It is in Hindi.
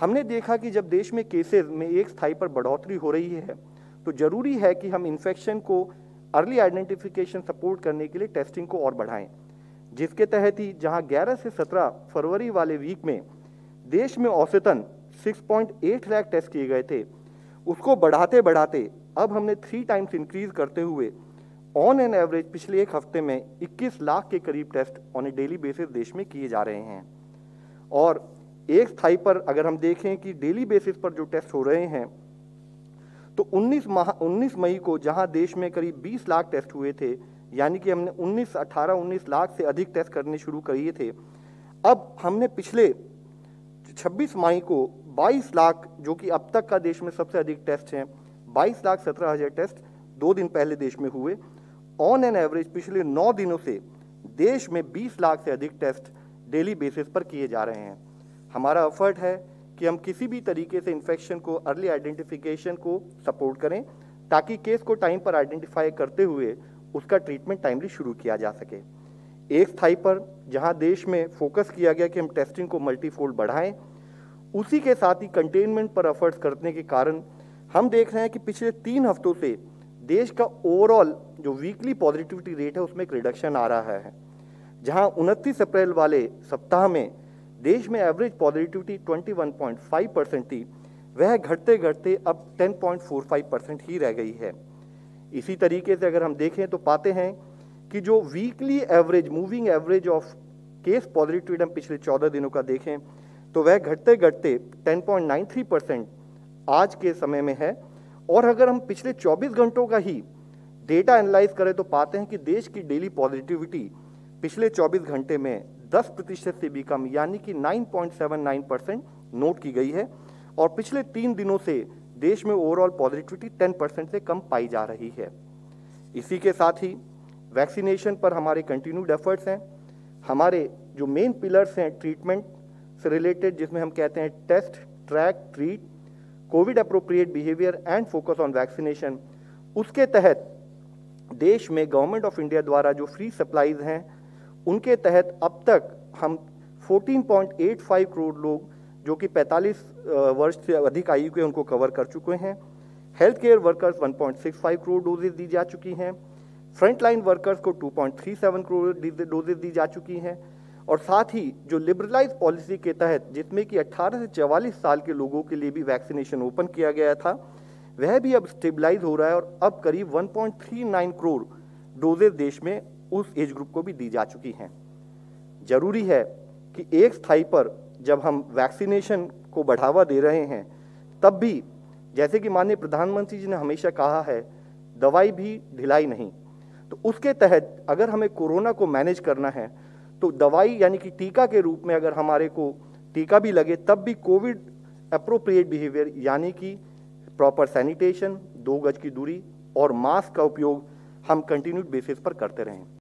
हमने देखा कि जब देश में केसेस में एक स्थाई पर बढ़ोतरी हो रही है तो ज़रूरी है कि हम इन्फेक्शन को अर्ली आइडेंटिफिकेशन सपोर्ट करने के लिए टेस्टिंग को और बढ़ाएं, जिसके तहत ही जहां 11 से 17 फरवरी वाले वीक में देश में औसतन 6.8 लाख टेस्ट किए गए थे, उसको बढ़ाते बढ़ाते अब हमने 3 टाइम्स इंक्रीज़ करते हुए ऑन एन एवरेज पिछले एक हफ्ते में 21 लाख के करीब test on a daily basis देश में किए जा रहे हैं। और एक स्थाई पर अगर हम देखें कि डेली बेसिस पर जो टेस्ट हो रहे हैं तो 19 मई को जहां देश में करीब 20 लाख टेस्ट हुए थे, यानी कि हमने 18-19 लाख से अधिक टेस्ट करने शुरू किए थे। अब हमने पिछले 26 मई को 22 लाख, जो कि अब तक का देश में सबसे अधिक टेस्ट हैं, 22,17,000 टेस्ट 2 दिन पहले देश में हुए। ऑन एन एवरेज पिछले 9 दिनों से देश में 20 लाख से अधिक टेस्ट डेली बेसिस पर किए जा रहे हैं। हमारा एफर्ट है कि हम किसी भी तरीके से इन्फेक्शन को अर्ली आइडेंटिफिकेशन को सपोर्ट करें ताकि केस को टाइम पर आइडेंटिफाई करते हुए उसका ट्रीटमेंट टाइमली शुरू किया जा सके। एक स्थाई पर जहां देश में फोकस किया गया कि हम टेस्टिंग को मल्टीफोल्ड बढ़ाएं, उसी के साथ ही कंटेनमेंट पर एफर्ट्स करने के कारण हम देख रहे हैं कि पिछले 3 हफ्तों से देश का ओवरऑल जो वीकली पॉजिटिविटी रेट है उसमें एक रिडक्शन आ रहा है, जहाँ 29 अप्रैल वाले सप्ताह में देश में एवरेज पॉजिटिविटी 21.5% थी, वह घटते घटते अब 10.45% ही रह गई है। इसी तरीके से अगर हम देखें तो पाते हैं कि जो weekly average moving average of case positivity हम पिछले 14 दिनों का देखें तो वह घटते घटते 10.93% आज के समय में है। और अगर हम पिछले 24 घंटों का ही डेटा एनालाइज करें तो पाते हैं कि देश की डेली पॉजिटिविटी पिछले 24 घंटे में 10% से भी कम, यानी कि 9.79% नोट की गई है। और पिछले 3 दिनों से देश में ओवरऑल पॉजिटिविटी 10% से कम पाई जा रही है। इसी के साथ ही वैक्सीनेशन पर हमारे कंटिन्यूड एफर्ट्स हैं। हमारे जो मेन पिलर्स हैं ट्रीटमेंट से रिलेटेड, जिसमें हम कहते हैं test, track, treat, Covid appropriate behaviour and focus on vaccination, उसके तहत देश में गवर्नमेंट ऑफ इंडिया द्वारा जो फ्री सप्लाईज हैं उनके तहत अब तक हम 14.85 करोड़ लोग जो कि 45 वर्ष से अधिक आयु के उनको कवर कर चुके हैं। Health care workers 1.65 crore doses दी जा चुकी हैं। फ्रंटलाइन वर्कर्स को 2.37 करोड़ डोजेज दी जा चुकी हैं। और साथ ही जो लिबरलाइज पॉलिसी के तहत जिसमें कि 18 से 44 साल के लोगों के लिए भी वैक्सीनेशन ओपन किया गया था, वह भी अब स्टेबलाइज हो रहा है और अब करीब 1.39 करोड़ डोजेज देश में उस एज ग्रुप को भी दी जा चुकी हैं। जरूरी है कि एक स्थाई पर जब हम वैक्सीनेशन को बढ़ावा दे रहे हैं तब भी, जैसे कि माननीय प्रधानमंत्री जी ने हमेशा कहा है, दवाई भी ढिलाई नहीं, तो उसके तहत अगर हमें कोरोना को मैनेज करना है तो दवाई यानी कि टीका के रूप में अगर हमारे को टीका भी लगे तब भी कोविड अप्रोप्रिएट बिहेवियर यानी कि प्रॉपर सैनिटेशन, 2 गज की दूरी और मास्क का उपयोग हम कंटिन्यूड बेसिस पर करते रहें।